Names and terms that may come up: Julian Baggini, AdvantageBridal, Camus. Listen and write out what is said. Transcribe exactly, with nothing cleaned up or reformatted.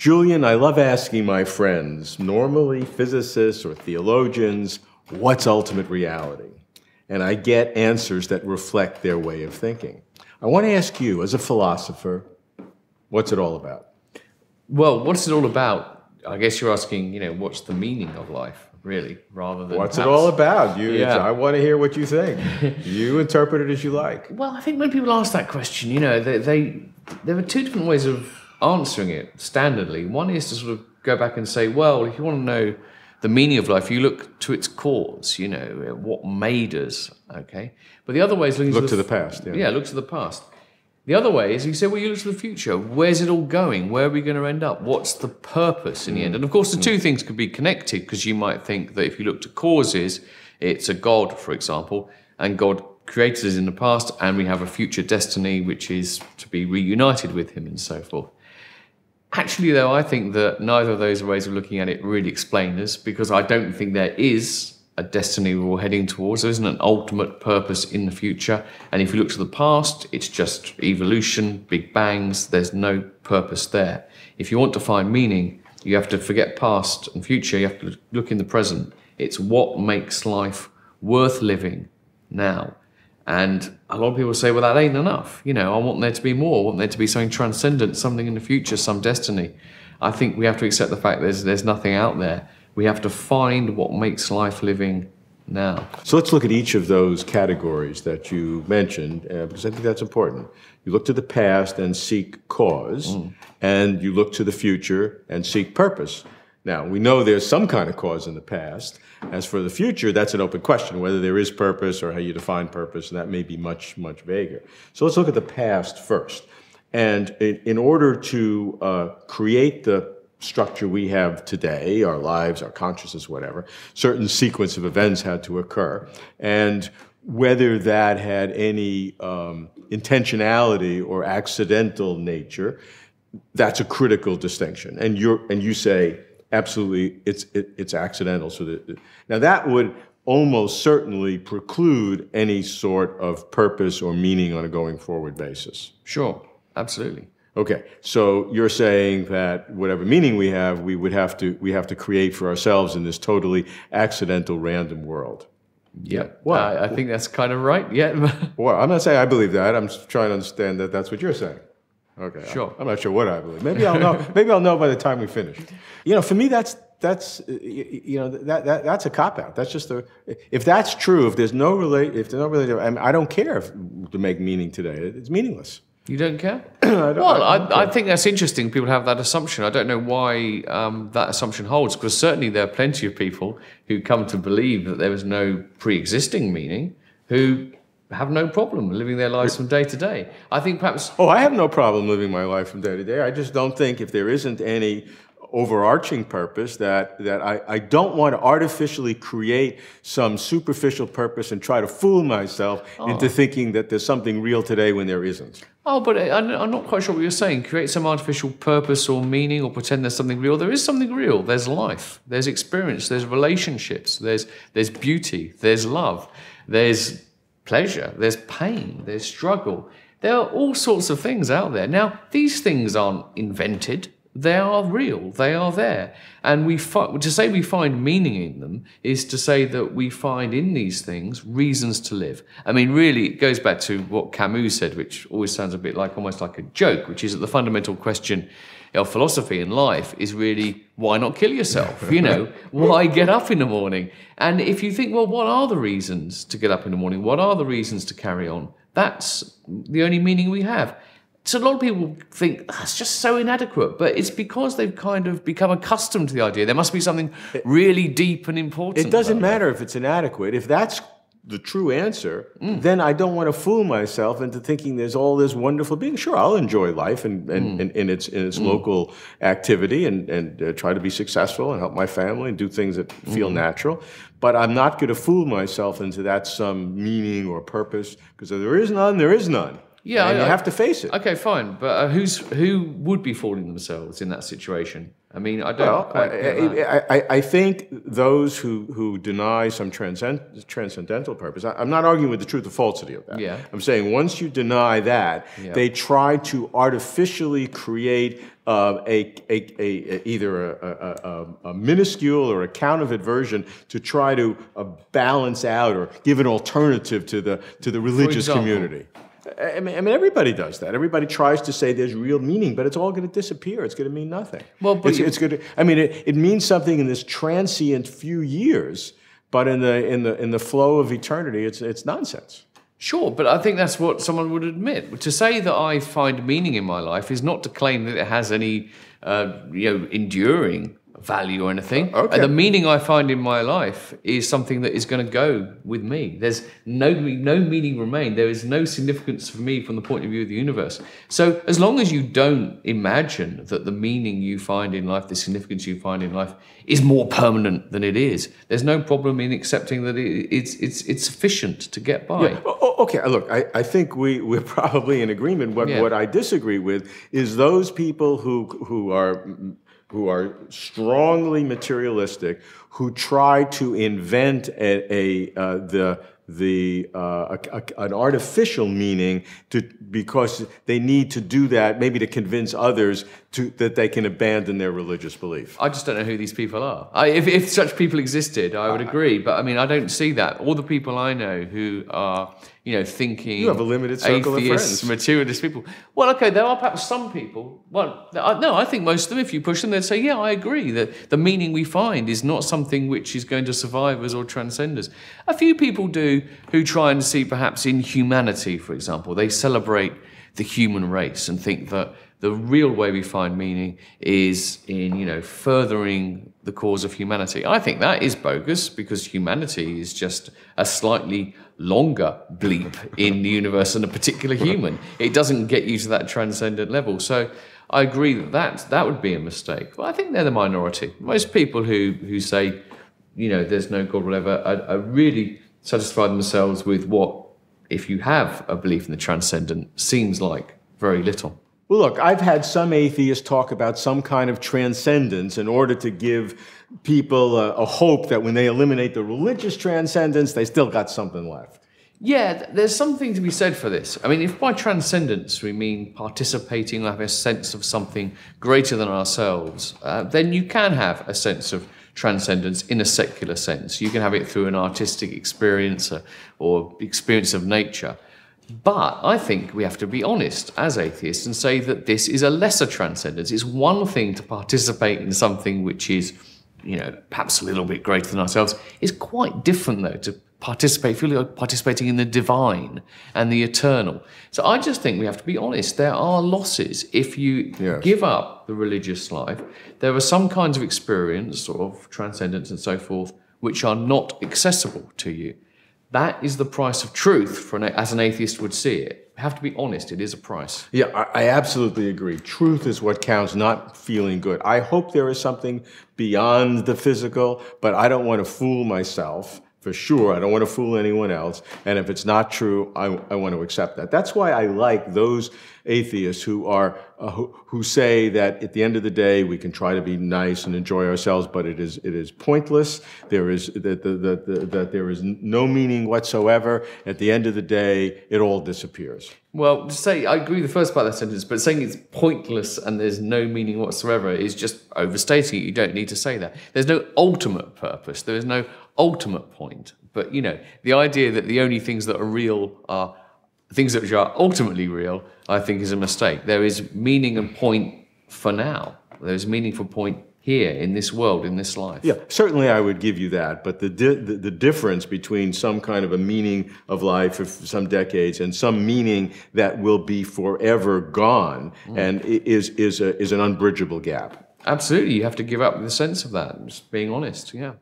Julian, I love asking my friends, normally physicists or theologians, what's ultimate reality? And I get answers that reflect their way of thinking. I want to ask you, as a philosopher, what's it all about? Well, what's it all about? I guess you're asking, you know, what's the meaning of life, really, rather than what's perhaps, it all about? You, yeah. I want to hear what you think. You interpret it as you like. Well, I think when people ask that question, you know, they, they there are two different ways of answering it standardly. One is to sort of go back and say, well, if you want to know the meaning of life, you look to its cause, you know, what made us, okay? But the other way is looking look to the, to the past. Yeah. yeah, look to the past. The other way is you say, well, you look to the future. Where's it all going? Where are we going to end up? What's the purpose in the end? And of course, the two things could be connected, because you might think that if you look to causes, it's a God, for example, and God created us in the past, and we have a future destiny, which is to be reunited with him and so forth. Actually, though, I think that neither of those ways of looking at it really explain us, because I don't think there is a destiny we're all heading towards. There isn't an ultimate purpose in the future. And if you look to the past, it's just evolution, big bangs. There's no purpose there. If you want to find meaning, you have to forget past and future. You have to look in the present. It's what makes life worth living now. And a lot of people say, well, that ain't enough. You know, I want there to be more. I want there to be something transcendent, something in the future, some destiny. I think we have to accept the fact there's, there's nothing out there. We have to find what makes life living now. So let's look at each of those categories that you mentioned, uh, because I think that's important. You look to the past and seek cause, mm. and you look to the future and seek purpose. Now, we know there's some kind of cause in the past. As for the future, that's an open question, whether there is purpose or how you define purpose, and that may be much, much vaguer. So let's look at the past first. And in, in order to uh, create the structure we have today, our lives, our consciousness, whatever, certain sequence of events had to occur. And whether that had any um, intentionality or accidental nature, that's a critical distinction. And, you're, and you say, absolutely, it's it, it's accidental. So that, now that would almost certainly preclude any sort of purpose or meaning on a going forward basis. Sure, absolutely. Okay, so you're saying that whatever meaning we have, we would have to we have to create for ourselves in this totally accidental, random world. Yeah, well, I, I think that's kind of right. Yeah. Well, I'm not saying I believe that. I'm trying to understand that that's what you're saying. Okay. Sure. I'm not sure what I believe. Maybe I'll know. Maybe I'll know by the time we finish. You know, for me, that's that's you know that, that that's a cop out. That's just a if that's true. If there's no relate, if there's no relate, I mean, I don't care if, to make meaning today. It's meaningless. You don't care? I don't, well, I, don't I, care. I think that's interesting. People have that assumption. I don't know why um, that assumption holds, because certainly there are plenty of people who come to believe that there is no pre-existing meaning who have no problem living their lives from day to day. I think perhaps... Oh, I have no problem living my life from day to day. I just don't think if there isn't any overarching purpose that, that I, I don't want to artificially create some superficial purpose and try to fool myself oh. into thinking that there's something real today when there isn't. Oh, but I'm not quite sure what you're saying. Create some artificial purpose or meaning or pretend there's something real. There is something real. There's life. There's experience. There's relationships. There's, there's beauty. There's love. There's... pleasure, there's pain, there's struggle. There are all sorts of things out there. Now, these things aren't invented. They are real. They are there. And we to say we find meaning in them is to say that we find in these things reasons to live. I mean, really, it goes back to what Camus said, which always sounds a bit like almost like a joke, which is that the fundamental question of philosophy in life is really, why not kill yourself? You know, why get up in the morning? And if you think, well, what are the reasons to get up in the morning? What are the reasons to carry on? That's the only meaning we have. So a lot of people think, that's just so inadequate. But it's because they've kind of become accustomed to the idea. There must be something really deep and important. It doesn't matter if it's inadequate. If that's the true answer, mm. then I don't want to fool myself into thinking there's all this wonderful being. Sure, I'll enjoy life and and, mm. and, and its, in its mm. local activity and, and uh, try to be successful and help my family and do things that feel mm. natural. But I'm not going to fool myself into that some meaning or purpose, because if there is none, there is none. Yeah, and I, you have to face it. Okay, fine, but uh, who's who would be fooling themselves in that situation? I mean, I don't. Well, quite get that. I, I, I think those who who deny some transcend, transcendental purpose. I, I'm not arguing with the truth or falsity of that. Yeah. I'm saying once you deny that, yeah. they try to artificially create uh, a, a, a a either a, a, a, a minuscule or a counter-aversion to try to uh, balance out or give an alternative to the to the religious community. I mean, I mean, everybody does that. Everybody tries to say there's real meaning, but it's all going to disappear. It's going to mean nothing. Well, but it's, it's going to. I mean, it, it means something in this transient few years, but in the in the in the flow of eternity, it's it's nonsense. Sure, but I think that's what someone would admit. To say that I find meaning in my life is not to claim that it has any uh, you know enduring value or anything. Okay. And the meaning I find in my life is something that is going to go with me. There's no no meaning remain. There is no significance for me from the point of view of the universe. So as long as you don't imagine that the meaning you find in life, the significance you find in life, is more permanent than it is, there's no problem in accepting that it, it's it's it's sufficient to get by. Yeah. Oh, okay, look, I, I think we, we're probably in agreement. What, yeah. what I disagree with is those people who who are... who are strongly materialistic, who try to invent a, a uh, the the uh, a, a, an artificial meaning to because they need to do that, maybe to convince others to that they can abandon their religious belief. I just don't know who these people are. I, if, if such people existed, I would agree, but I mean, I don't see that. All the people I know who are, you know, thinking you have a limited circle atheists, of friends, materialist people. Well, okay, there are perhaps some people. Well, no, I think most of them, if you push them, they'd say, yeah, I agree that the meaning we find is not something which is going to survive us or transcend us. A few people do who try and see perhaps in humanity, for example, they celebrate the human race and think that the real way we find meaning is in, you know, furthering the cause of humanity. I think that is bogus because humanity is just a slightly longer bleep in the universe than a particular human. It doesn't get you to that transcendent level. So I agree that that, that would be a mistake. But I think they're the minority. Most people who, who say, you know, there's no God, whatever, are, are really satisfy themselves with what, if you have a belief in the transcendent, seems like very little. Well, look, I've had some atheists talk about some kind of transcendence in order to give people a, a hope that when they eliminate the religious transcendence, they still got something left. Yeah, there's something to be said for this. I mean, if by transcendence we mean participating, having a sense of something greater than ourselves, uh, then you can have a sense of transcendence in a secular sense. You can have it through an artistic experience or, or experience of nature. But I think we have to be honest as atheists and say that this is a lesser transcendence. It's one thing to participate in something which is, you know, perhaps a little bit greater than ourselves. It's quite different, though, to participate, feel like participating in the divine and the eternal. So I just think we have to be honest. There are losses if you yes. give up the religious life. There are some kinds of experience, sort of transcendence and so forth, which are not accessible to you. That is the price of truth, for an, as an atheist would see it. I have to be honest, it is a price. Yeah, I, I absolutely agree. Truth is what counts, not feeling good. I hope there is something beyond the physical, but I don't want to fool myself, for sure. I don't want to fool anyone else. And if it's not true, I, I want to accept that. That's why I like those atheists who are uh, who, who say that at the end of the day we can try to be nice and enjoy ourselves, but it is it is pointless. There is that the, the, the, that there is no meaning whatsoever. At the end of the day, it all disappears. Well, to say I agree with the first part of that sentence, but saying it's pointless and there's no meaning whatsoever is just overstating it. You don't need to say that. There's no ultimate purpose. There is no ultimate point. But you know, the idea that the only things that are real are things which are ultimately real, I think, is a mistake. There is meaning and point for now. There is meaningful point here in this world, in this life. Yeah, certainly I would give you that. But the di the, the difference between some kind of a meaning of life for some decades and some meaning that will be forever gone mm. and is is a, is an unbridgeable gap. Absolutely, you have to give up the sense of that. Just being honest, yeah.